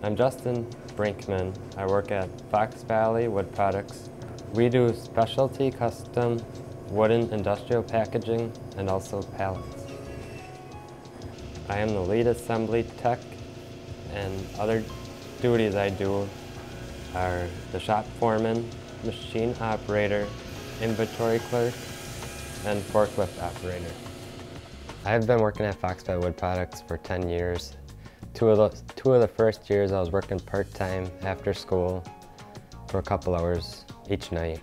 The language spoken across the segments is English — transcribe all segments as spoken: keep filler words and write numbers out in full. I'm Justin Brinkman. I work at Fox Valley Wood Products. We do specialty custom wooden industrial packaging and also pallets. I am the lead assembly tech, and other duties I do are the shop foreman, machine operator, inventory clerk, and forklift operator. I've been working at Fox Valley Wood Products for ten years. Two of, those, two of the first years I was working part-time after school for a couple hours each night,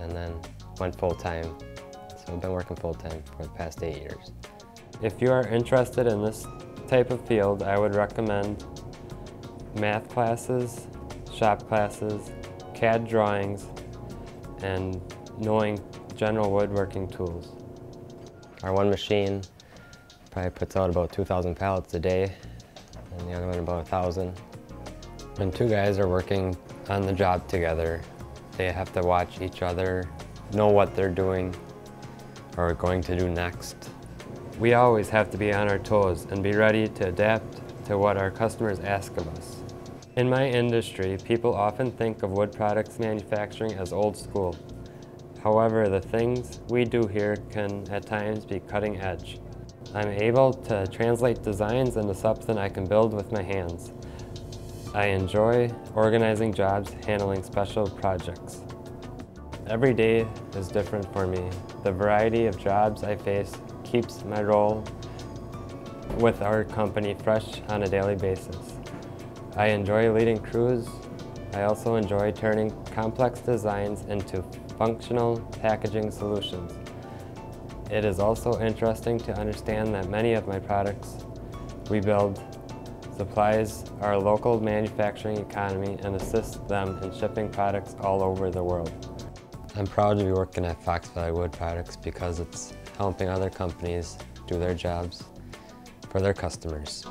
and then went full-time. So I've been working full-time for the past eight years. If you are interested in this type of field, I would recommend math classes, shop classes, C A D drawings, and knowing general woodworking tools. Our one machine probably puts out about two thousand pallets a day, and the other one about one thousand. And two guys are working on the job together. They have to watch each other, know what they're doing or going to do next. We always have to be on our toes and be ready to adapt to what our customers ask of us. In my industry, people often think of wood products manufacturing as old school. However, the things we do here can at times be cutting edge. I'm able to translate designs into something I can build with my hands. I enjoy organizing jobs, handling special projects. Every day is different for me. The variety of jobs I face keeps my role with our company fresh on a daily basis. I enjoy leading crews. I also enjoy turning complex designs into functional packaging solutions. It is also interesting to understand that many of my products we build supplies our local manufacturing economy and assists them in shipping products all over the world. I'm proud to be working at Fox Valley Wood Products because it's helping other companies do their jobs for their customers.